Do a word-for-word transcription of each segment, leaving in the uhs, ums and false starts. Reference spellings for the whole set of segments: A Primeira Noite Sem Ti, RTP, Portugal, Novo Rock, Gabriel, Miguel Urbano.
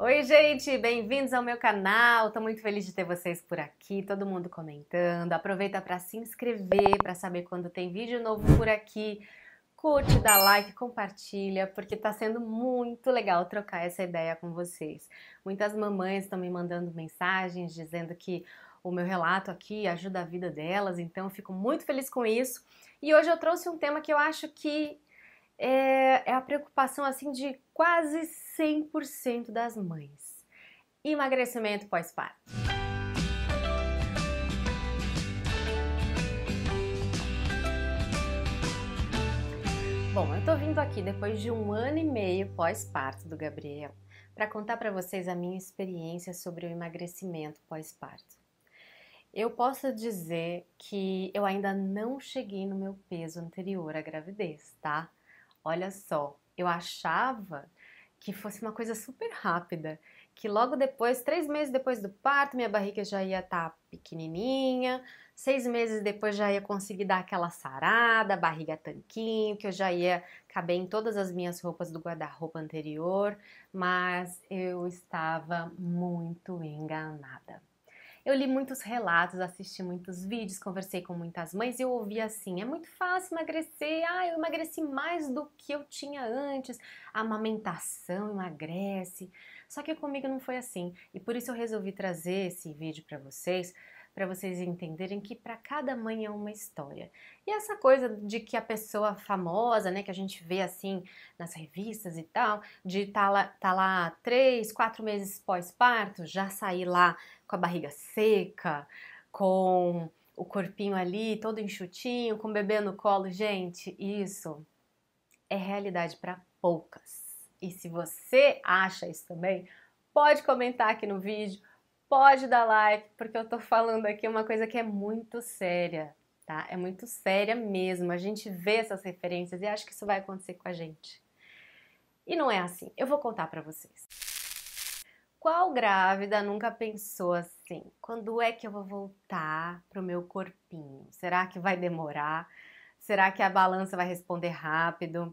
Oi gente, bem-vindos ao meu canal, tô muito feliz de ter vocês por aqui, todo mundo comentando, aproveita para se inscrever, para saber quando tem vídeo novo por aqui, curte, dá like, compartilha, porque tá sendo muito legal trocar essa ideia com vocês. Muitas mamães estão me mandando mensagens dizendo que o meu relato aqui ajuda a vida delas, então eu fico muito feliz com isso. E hoje eu trouxe um tema que eu acho que é a preocupação assim de quase cem por cento das mães. Emagrecimento pós-parto. Bom, eu tô vindo aqui depois de um ano e meio pós-parto do Gabriel para contar para vocês a minha experiência sobre o emagrecimento pós-parto. Eu posso dizer que eu ainda não cheguei no meu peso anterior à gravidez, tá? Olha só, eu achava que fosse uma coisa super rápida, que logo depois, três meses depois do parto, minha barriga já ia estar pequenininha, seis meses depois já ia conseguir dar aquela sarada, barriga tanquinho, que eu já ia caber em todas as minhas roupas do guarda-roupa anterior, mas eu estava muito enganada. Eu li muitos relatos, assisti muitos vídeos, conversei com muitas mães e eu ouvi assim, é muito fácil emagrecer, ah, eu emagreci mais do que eu tinha antes, a amamentação emagrece, só que comigo não foi assim e por isso eu resolvi trazer esse vídeo para vocês, para vocês entenderem que para cada mãe é uma história. E essa coisa de que a pessoa famosa, né, que a gente vê assim nas revistas e tal, de tá lá, tá lá três, quatro meses pós-parto, já sair lá com a barriga seca, com o corpinho ali todo enxutinho, com o bebê no colo, gente, isso é realidade para poucas. E se você acha isso também, pode comentar aqui no vídeo, pode dar like, porque eu tô falando aqui uma coisa que é muito séria, tá? É muito séria mesmo, a gente vê essas referências e acha que isso vai acontecer com a gente. E não é assim, eu vou contar pra vocês. Qual grávida nunca pensou assim, quando é que eu vou voltar pro meu corpinho? Será que vai demorar? Será que a balança vai responder rápido?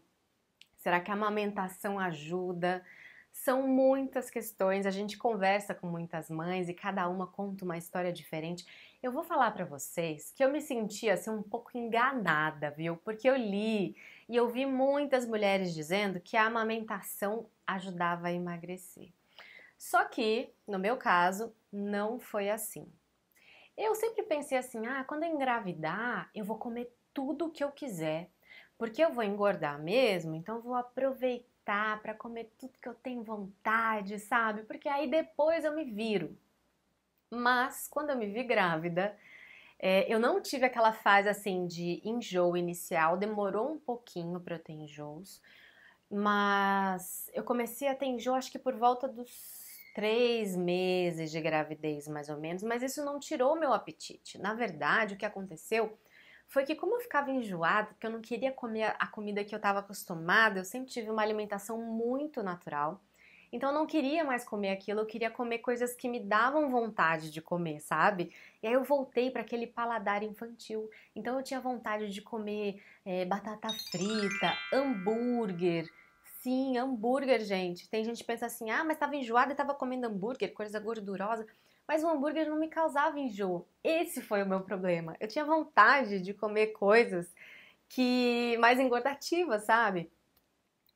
Será que a amamentação ajuda? São muitas questões, a gente conversa com muitas mães e cada uma conta uma história diferente. Eu vou falar pra vocês que eu me sentia assim um pouco enganada, viu? Porque eu li e eu vi muitas mulheres dizendo que a amamentação ajudava a emagrecer. Só que, no meu caso, não foi assim. Eu sempre pensei assim, ah, quando eu engravidar, eu vou comer tudo o que eu quiser, porque eu vou engordar mesmo, então eu vou aproveitar para comer tudo que eu tenho vontade, sabe? Porque aí depois eu me viro. Mas quando eu me vi grávida, é, eu não tive aquela fase assim de enjoo inicial, demorou um pouquinho para eu ter enjoos, mas eu comecei a ter enjoo acho que por volta dos três meses de gravidez mais ou menos, mas isso não tirou meu apetite. Na verdade, o que aconteceu foi que como eu ficava enjoada, porque eu não queria comer a comida que eu estava acostumada, eu sempre tive uma alimentação muito natural, então eu não queria mais comer aquilo, eu queria comer coisas que me davam vontade de comer, sabe? E aí eu voltei para aquele paladar infantil, então eu tinha vontade de comer é, batata frita, hambúrguer, sim, hambúrguer, gente. Tem gente que pensa assim, ah, mas estava enjoada e estava comendo hambúrguer, coisa gordurosa. Mas o hambúrguer não me causava enjoo, esse foi o meu problema. Eu tinha vontade de comer coisas que mais engordativas, sabe?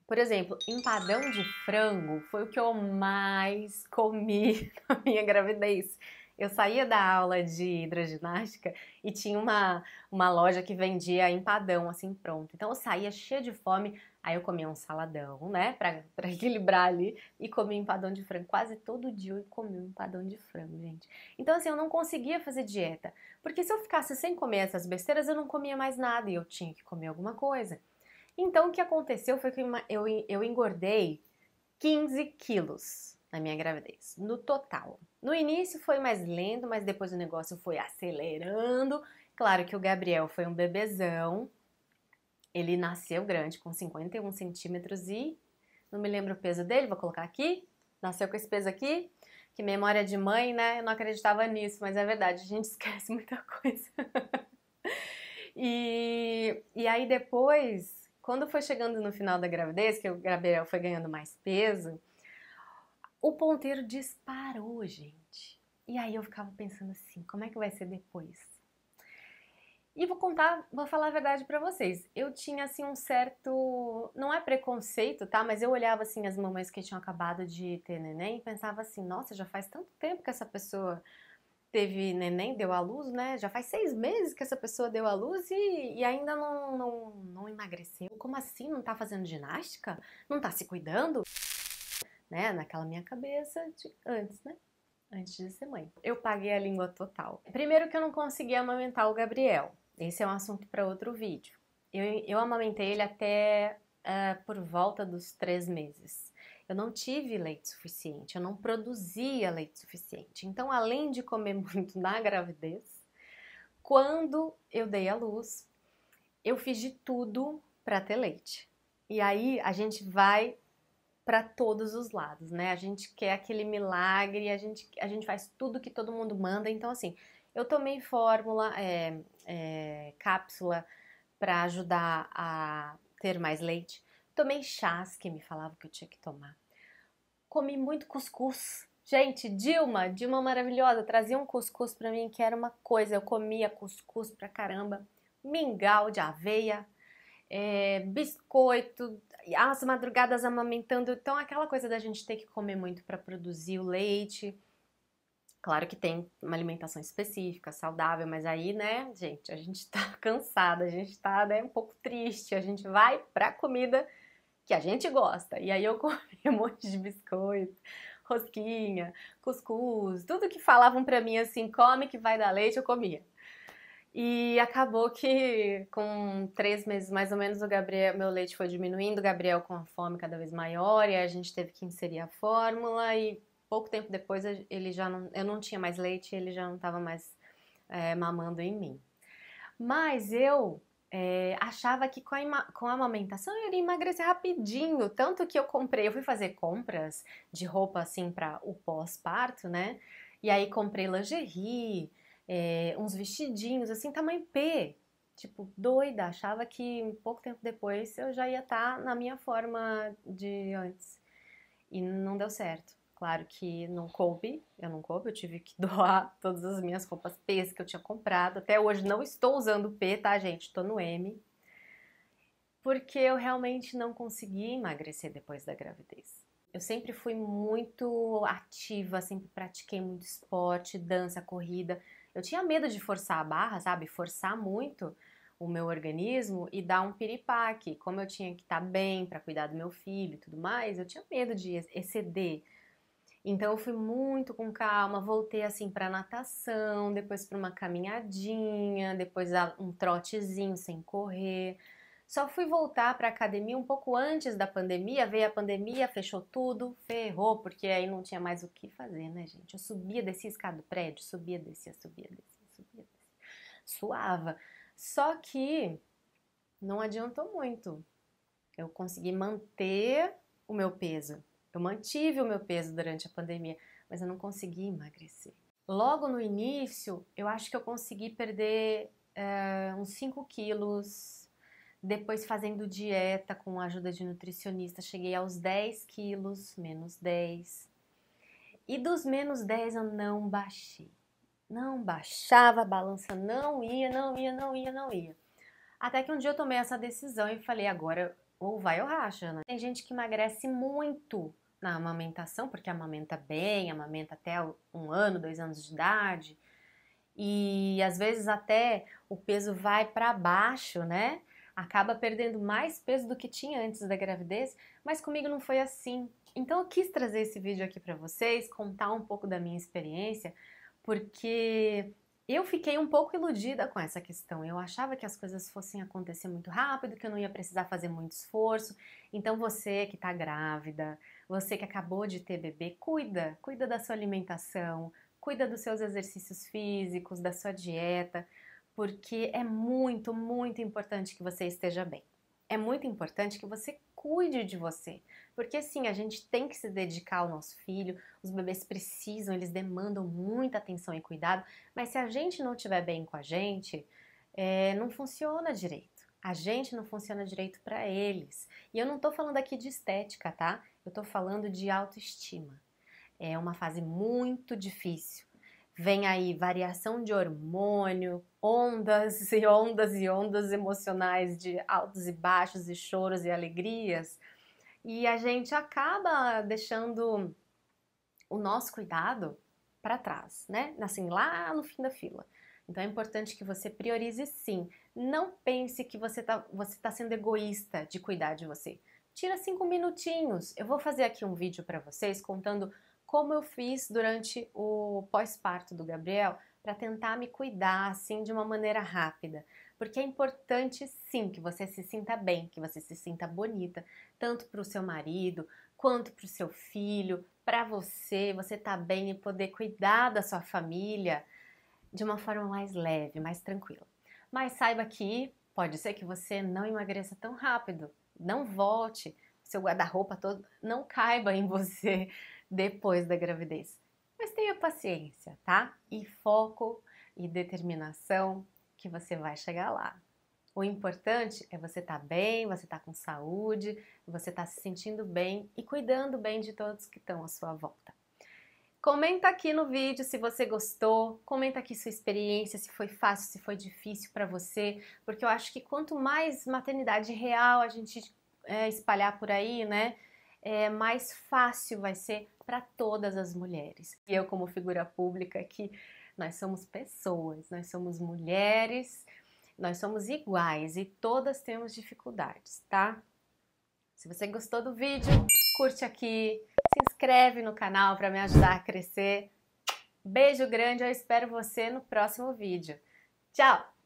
Por exemplo, empadão de frango foi o que eu mais comi na minha gravidez. Eu saía da aula de hidroginástica e tinha uma, uma loja que vendia empadão, assim, pronto. Então eu saía cheia de fome, aí eu comia um saladão, né, pra, pra equilibrar ali, e comia empadão de frango. Quase todo dia eu comia um empadão de frango, gente. Então, assim, eu não conseguia fazer dieta, porque se eu ficasse sem comer essas besteiras, eu não comia mais nada e eu tinha que comer alguma coisa. Então, o que aconteceu foi que eu, eu engordei quinze quilos. Na minha gravidez, no total. No início foi mais lento, mas depois o negócio foi acelerando. Claro que o Gabriel foi um bebezão, ele nasceu grande, com cinquenta e um centímetros e não me lembro o peso dele, vou colocar aqui, nasceu com esse peso aqui, que memória de mãe, né? Eu não acreditava nisso, mas é verdade, a gente esquece muita coisa. e, e aí depois, quando foi chegando no final da gravidez, que o Gabriel foi ganhando mais peso, O ponteiro disparou, gente. E aí eu ficava pensando assim, como é que vai ser depois? E vou contar, vou falar a verdade pra vocês. Eu tinha assim um certo, não é preconceito, tá? Mas eu olhava assim as mamães que tinham acabado de ter neném e pensava assim, nossa, já faz tanto tempo que essa pessoa teve neném, deu à luz, né? Já faz seis meses que essa pessoa deu à luz e, e ainda não, não, não emagreceu. Como assim? Não tá fazendo ginástica? Não tá se cuidando? Né? Naquela minha cabeça de antes, né? Antes de ser mãe. Eu paguei a língua total. Primeiro que eu não consegui amamentar o Gabriel. Esse é um assunto para outro vídeo. Eu, eu amamentei ele até uh, por volta dos três meses. Eu não tive leite suficiente, eu não produzia leite suficiente. Então, além de comer muito na gravidez, quando eu dei à luz, eu fiz de tudo para ter leite. E aí, a gente vai para todos os lados, né? A gente quer aquele milagre, a gente, a gente faz tudo que todo mundo manda. Então, assim... Eu tomei fórmula, é, é, cápsula para ajudar a ter mais leite. Tomei chás que me falavam que eu tinha que tomar. Comi muito cuscuz. Gente, Dilma, Dilma maravilhosa, trazia um cuscuz para mim que era uma coisa. Eu comia cuscuz pra caramba. Mingau de aveia, é, biscoito, as madrugadas amamentando. Então, aquela coisa da gente ter que comer muito para produzir o leite. Claro que tem uma alimentação específica, saudável, mas aí, né, gente, a gente tá cansada, a gente tá, né, um pouco triste, a gente vai pra comida que a gente gosta. E aí eu comi um monte de biscoito, rosquinha, cuscuz, tudo que falavam pra mim assim, come que vai dar leite, eu comia. E acabou que com três meses mais ou menos o Gabriel, meu leite foi diminuindo, o Gabriel com a fome cada vez maior, e aí a gente teve que inserir a fórmula e... Pouco tempo depois ele já não, eu não tinha mais leite, ele já não estava mais é, mamando em mim. Mas eu é, achava que com a, com a amamentação eu iria emagrecer rapidinho, tanto que eu comprei, eu fui fazer compras de roupa assim para o pós-parto, né? E aí comprei lingerie, é, uns vestidinhos assim, tamanho P. Tipo, doida, achava que um pouco tempo depois eu já ia estar tá na minha forma de antes. E não deu certo. Claro que não coube, eu não coube, eu tive que doar todas as minhas roupas P que eu tinha comprado. Até hoje não estou usando P, tá, gente? Tô no M. Porque eu realmente não consegui emagrecer depois da gravidez. Eu sempre fui muito ativa, sempre pratiquei muito esporte, dança, corrida. Eu tinha medo de forçar a barra, sabe? Forçar muito o meu organismo e dar um piripaque. Como eu tinha que estar bem para cuidar do meu filho e tudo mais, eu tinha medo de exceder. Então eu fui muito com calma, voltei assim para natação, depois para uma caminhadinha, depois um trotezinho sem correr. Só fui voltar para academia um pouco antes da pandemia, veio a pandemia, fechou tudo, ferrou, porque aí não tinha mais o que fazer, né, gente? Eu subia, descia a escada do prédio, subia, descia, subia, descia, subia, descia, suava. Só que não adiantou muito. Eu consegui manter o meu peso. Eu mantive o meu peso durante a pandemia, mas eu não consegui emagrecer. Logo no início, eu acho que eu consegui perder é, uns cinco quilos, depois fazendo dieta com a ajuda de nutricionista, cheguei aos dez quilos, menos dez. E dos menos dez eu não baixei. Não baixava, a balança não ia, não ia, não ia, não ia. Até que um dia eu tomei essa decisão e falei, agora ou vai ou racha, né? Tem gente que emagrece muito na amamentação, porque amamenta bem, amamenta até um ano, dois anos de idade, e às vezes até o peso vai para baixo, né? Acaba perdendo mais peso do que tinha antes da gravidez, mas comigo não foi assim. Então eu quis trazer esse vídeo aqui para vocês, contar um pouco da minha experiência, porque eu fiquei um pouco iludida com essa questão. Eu achava que as coisas fossem acontecer muito rápido, que eu não ia precisar fazer muito esforço. Então você que tá grávida, você que acabou de ter bebê, cuida, cuida da sua alimentação, cuida dos seus exercícios físicos, da sua dieta, porque é muito, muito importante que você esteja bem. É muito importante que você cuide de você, porque sim, a gente tem que se dedicar ao nosso filho, os bebês precisam, eles demandam muita atenção e cuidado, mas se a gente não estiver bem com a gente, é, não funciona direito, a gente não funciona direito para eles. E eu não tô falando aqui de estética, tá? Eu tô falando de autoestima. É uma fase muito difícil. Vem aí variação de hormônio, ondas e ondas e ondas emocionais de altos e baixos e choros e alegrias. E a gente acaba deixando o nosso cuidado para trás, né? Assim, lá no fim da fila. Então é importante que você priorize sim. Não pense que você tá, você tá sendo egoísta de cuidar de você. Tira cinco minutinhos. Eu vou fazer aqui um vídeo para vocês contando como eu fiz durante o pós-parto do Gabriel, para tentar me cuidar assim de uma maneira rápida, porque é importante sim que você se sinta bem, que você se sinta bonita, tanto para o seu marido, quanto para o seu filho, para você, você tá bem e poder cuidar da sua família de uma forma mais leve, mais tranquila. Mas saiba que pode ser que você não emagreça tão rápido, não volte, seu guarda-roupa todo não caiba em você depois da gravidez. Mas tenha paciência, tá? E foco e determinação que você vai chegar lá. O importante é você estar bem, você estar com saúde, você estar se sentindo bem e cuidando bem de todos que estão à sua volta. Comenta aqui no vídeo se você gostou, comenta aqui sua experiência, se foi fácil, se foi difícil para você, porque eu acho que quanto mais maternidade real a gente é, espalhar por aí, né? É, mais fácil vai ser para todas as mulheres. E eu, como figura pública aqui, nós somos pessoas, nós somos mulheres, nós somos iguais e todas temos dificuldades, tá? Se você gostou do vídeo, curte aqui, se inscreve no canal para me ajudar a crescer. Beijo grande, eu espero você no próximo vídeo. Tchau!